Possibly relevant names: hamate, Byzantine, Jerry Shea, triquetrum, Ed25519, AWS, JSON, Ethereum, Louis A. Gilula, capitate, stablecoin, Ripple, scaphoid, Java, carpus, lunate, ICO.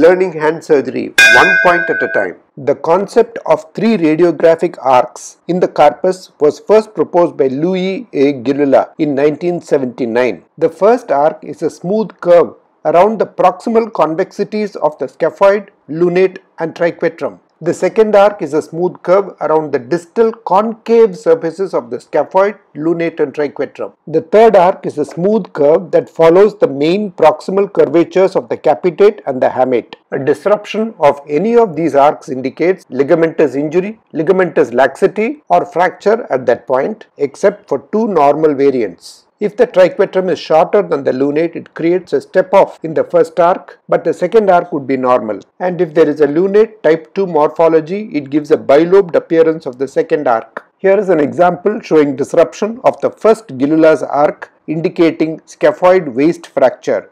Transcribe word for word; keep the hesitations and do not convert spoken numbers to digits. learning hand surgery one point at a time. The concept of three radiographic arcs in the carpus was first proposed by Louis A. Gilula in nineteen seventy-nine. The first arc is a smooth curve around the proximal convexities of the scaphoid, lunate and triquetrum. The second arc is a smooth curve around the distal concave surfaces of the scaphoid, lunate and triquetrum. The third arc is a smooth curve that follows the main proximal curvatures of the capitate and the hamate. A disruption of any of these arcs indicates ligamentous injury, ligamentous laxity or fracture at that point, except for two normal variants. If the triquetrum is shorter than the lunate, it creates a step-off in the first arc, but the second arc would be normal. And if there is a lunate type two morphology, it gives a bilobed appearance of the second arc. Here is an example showing disruption of the first Gilula's arc indicating scaphoid waist fracture.